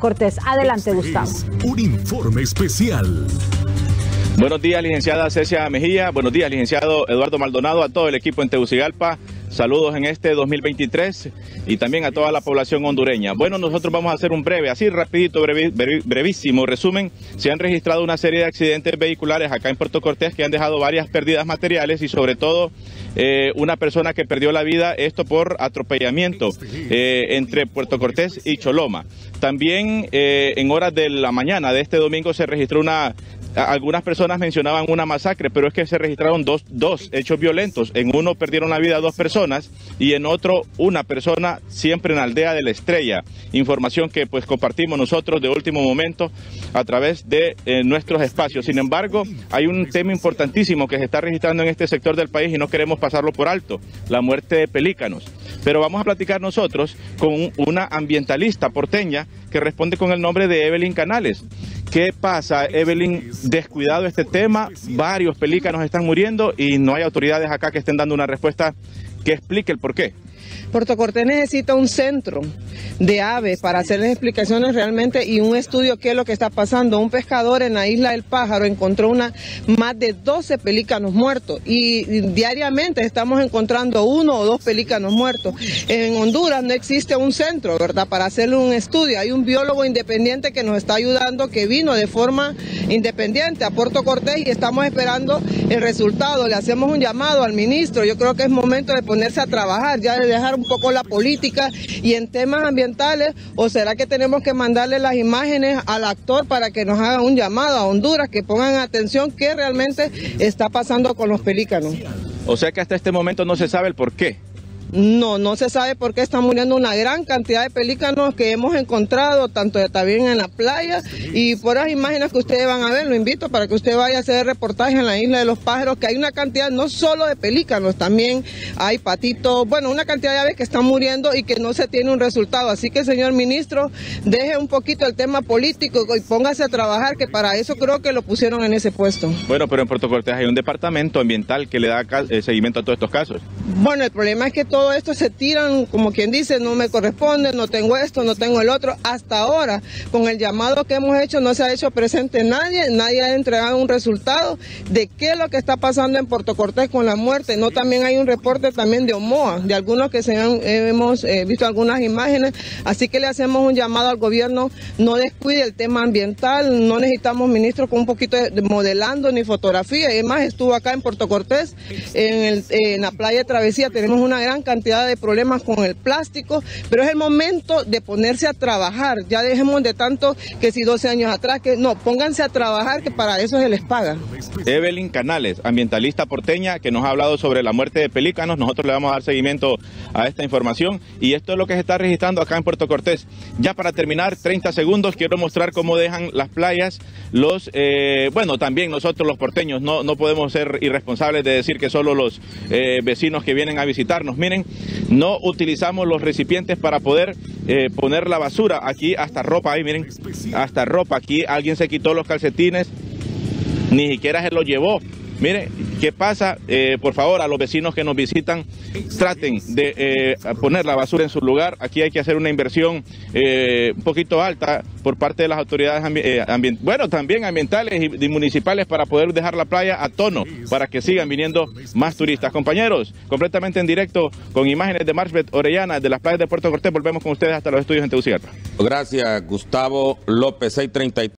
Cortés. Adelante, Gustavo. Un informe especial. Buenos días, licenciada Cecilia Mejía. Buenos días, licenciado Eduardo Maldonado, a todo el equipo en Tegucigalpa. Saludos en este 2023 y también a toda la población hondureña. Bueno, nosotros vamos a hacer un breve, así rapidito, brevísimo resumen. Se han registrado una serie de accidentes vehiculares acá en Puerto Cortés que han dejado varias pérdidas materiales y sobre todo una persona que perdió la vida, esto por atropellamiento entre Puerto Cortés y Choloma. También en horas de la mañana de este domingo se registró una... Algunas personas mencionaban una masacre, pero es que se registraron dos hechos violentos. En uno perdieron la vida dos personas y en otro una persona, siempre en la aldea de La Estrella. Información que pues compartimos nosotros de último momento a través de nuestros espacios. Sin embargo, hay un tema importantísimo que se está registrando en este sector del país y no queremos pasarlo por alto, la muerte de pelícanos. Pero vamos a platicar nosotros con una ambientalista porteña que responde con el nombre de Evelyn Canales. ¿Qué pasa, Evelyn? Descuidado este tema, varios pelícanos están muriendo y no hay autoridades acá que estén dando una respuesta que explique el porqué. Puerto Cortés necesita un centro de aves para hacerles explicaciones realmente y un estudio qué es lo que está pasando. Un pescador en la Isla del Pájaro encontró más de 12 pelícanos muertos y diariamente estamos encontrando uno o dos pelícanos muertos. En Honduras no existe un centro, ¿verdad?, para hacerle un estudio. Hay un biólogo independiente que nos está ayudando, que vino de forma independiente a Puerto Cortés y estamos esperando el resultado. Le hacemos un llamado al ministro. Yo creo que es momento de ponerse a trabajar, ya de dejar un poco la política y en temas ambientales, o será que tenemos que mandarle las imágenes al actor para que nos haga un llamado a Honduras, que pongan atención qué realmente está pasando con los pelícanos. O sea que hasta este momento no se sabe el por qué. No, no se sabe por qué están muriendo una gran cantidad de pelícanos que hemos encontrado, tanto también en la playa, y por las imágenes que ustedes van a ver, lo invito para que usted vaya a hacer reportaje en la Isla de los Pájaros, que hay una cantidad no solo de pelícanos, también hay patitos, bueno, una cantidad de aves que están muriendo y que no se tiene un resultado. Así que, señor ministro, deje un poquito el tema político y póngase a trabajar, que para eso creo que lo pusieron en ese puesto. Bueno, pero en Puerto Cortés hay un departamento ambiental que le da seguimiento a todos estos casos. Bueno, el problema es que todo esto se tiran, como quien dice, no me corresponde, no tengo esto, no tengo el otro. Hasta ahora, con el llamado que hemos hecho, no se ha hecho presente nadie, nadie ha entregado un resultado de qué es lo que está pasando en Puerto Cortés con la muerte. No, también hay un reporte también de Omoa, de algunos que hemos visto algunas imágenes, así que le hacemos un llamado al gobierno, no descuide el tema ambiental, no necesitamos ministros con un poquito de modelando ni fotografía. Además, estuvo acá en Puerto Cortés, en la playa de Travesía, tenemos una gran cantidad de problemas con el plástico, pero es el momento de ponerse a trabajar, ya dejemos de tanto que si 12 años atrás, que no, pónganse a trabajar, que para eso se les paga. Evelyn Canales, ambientalista porteña, que nos ha hablado sobre la muerte de pelícanos. Nosotros le vamos a dar seguimiento a esta información y esto es lo que se está registrando acá en Puerto Cortés. Ya para terminar, 30 segundos, quiero mostrar cómo dejan las playas los, bueno, también nosotros los porteños, no podemos ser irresponsables de decir que solo los vecinos que vienen a visitarnos. Miren, no utilizamos los recipientes para poder poner la basura. Aquí hasta ropa, ahí miren, hasta ropa. Aquí alguien se quitó los calcetines, ni siquiera se los llevó. Miren, ¿qué pasa? Por favor, a los vecinos que nos visitan, traten de poner la basura en su lugar. Aquí hay que hacer una inversión un poquito alta por parte de las autoridades ambientales y municipales para poder dejar la playa a tono, para que sigan viniendo más turistas. Compañeros, completamente en directo con imágenes de Marbet Orellana, de las playas de Puerto Cortés. Volvemos con ustedes hasta los estudios en Tegucigalpa. Gracias, Gustavo López, 633.